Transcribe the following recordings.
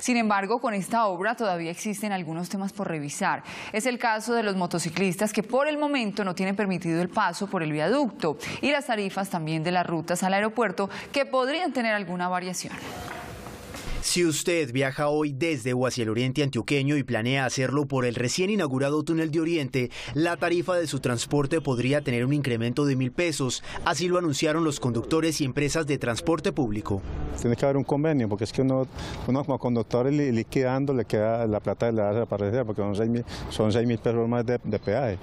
Sin embargo, con esta obra todavía existen algunos temas por revisar. Es el caso de los motociclistas que por el momento no tienen permitido el paso por el viaducto y las tarifas también de las rutas al aeropuerto que podrían tener alguna variación. Si usted viaja hoy desde o hacia el oriente antioqueño y planea hacerlo por el recién inaugurado Túnel de Oriente, la tarifa de su transporte podría tener un incremento de $1.000, así lo anunciaron los conductores y empresas de transporte público. Tiene que haber un convenio, porque es que uno como conductor liquidando le queda la plata de la parecida, porque son $6.000 más de peaje.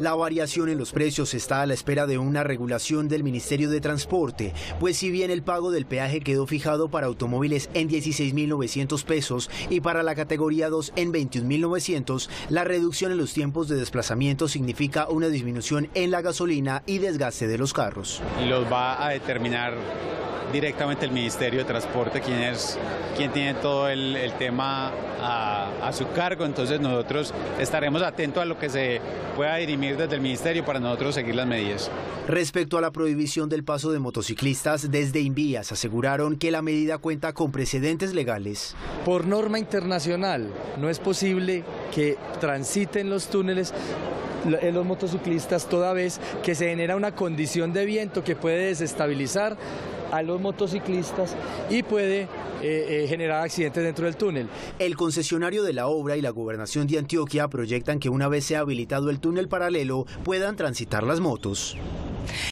La variación en los precios está a la espera de una regulación del Ministerio de Transporte, pues si bien el pago del peaje quedó fijado para automóviles en $16.900 y para la categoría 2 en $21.900, la reducción en los tiempos de desplazamiento significa una disminución en la gasolina y desgaste de los carros. Y los va a determinar directamente el Ministerio de Transporte, quien tiene todo el tema a su cargo. Entonces nosotros estaremos atentos a lo que se pueda dirimir desde el Ministerio para nosotros seguir las medidas. Respecto a la prohibición del paso de motociclistas, desde Invías aseguraron que la medida cuenta con precedentes legales. Por norma internacional no es posible que transiten los túneles los motociclistas, toda vez que se genera una condición de viento que puede desestabilizar a los motociclistas y puede generar accidentes dentro del túnel. El concesionario de la obra y la gobernación de Antioquia proyectan que una vez sea habilitado el túnel paralelo puedan transitar las motos.